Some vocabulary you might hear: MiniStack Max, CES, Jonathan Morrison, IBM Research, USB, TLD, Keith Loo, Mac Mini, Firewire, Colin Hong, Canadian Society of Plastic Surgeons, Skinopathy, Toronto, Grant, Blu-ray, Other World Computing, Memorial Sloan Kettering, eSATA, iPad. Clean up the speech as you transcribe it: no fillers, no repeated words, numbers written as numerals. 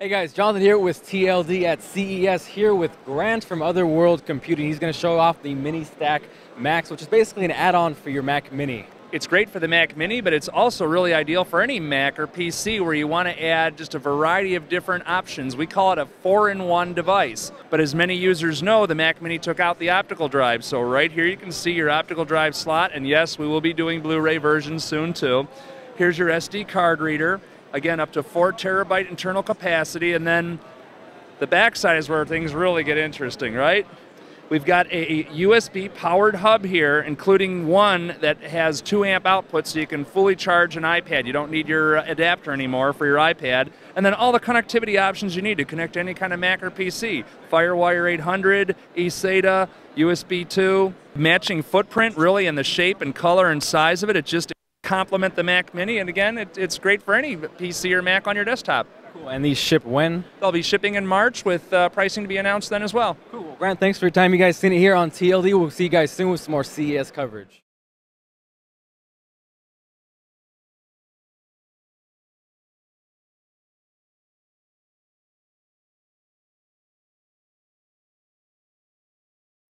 Hey guys, Jonathan here with TLD at CES, here with Grant from Other World Computing. He's going to show off the MiniStack Max, which is basically an add-on for your Mac Mini. It's great for the Mac Mini, but it's also really ideal for any Mac or PC where you want to add just a variety of different options. We call it a 4-in-1 device. But as many users know, the Mac Mini took out the optical drive. So right here you can see your optical drive slot, and yes, we will be doing Blu-ray versions soon too. Here's your SD card reader. Again, up to 4 terabyte internal capacity, and then the backside is where things really get interesting, right? We've got a USB powered hub here, including one that has 2 amp output, so you can fully charge an iPad. You don't need your adapter anymore for your iPad. And then all the connectivity options you need to connect to any kind of Mac or PC. Firewire 800, eSATA, USB 2. Matching footprint really in the shape and color and size of it. It just complement the Mac Mini, and again, it's great for any PC or Mac on your desktop. Cool. And these ship when? They'll be shipping in March, with pricing to be announced then as well. Cool. Grant, thanks for your time. You guys seen it here on TLD. We'll see you guys soon with some more CES coverage.